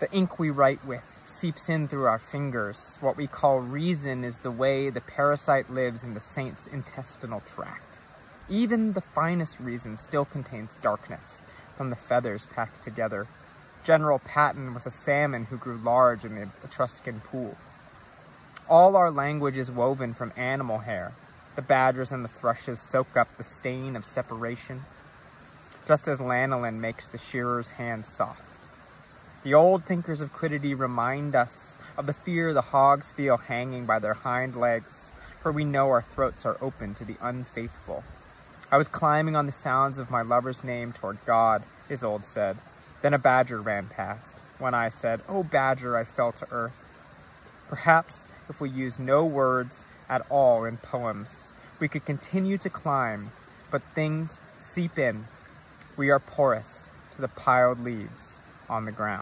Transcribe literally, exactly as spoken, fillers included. The ink we write with seeps in through our fingers. What we call reason is the way the parasite lives in the saint's intestinal tract. Even the finest reason still contains darkness, from the feathers packed together. General Patton was a salmon who grew large in the Etruscan pool. All our language is woven from animal hair. The badgers and the thrushes soak up the stain of separation, just as lanolin makes the shearer's hand soft. The old thinkers of quiddity remind us of the fear the hogs feel hanging by their hind legs, for we know our throats are open to the unfaithful. I was climbing on the sounds of my lover's name toward God, Isolde said. Then a badger ran past. When I said, "Oh, badger," I fell to earth. Perhaps if we use no words at all in poems, we could continue to climb, but things seep in. We are porous to the piled leaves on the ground.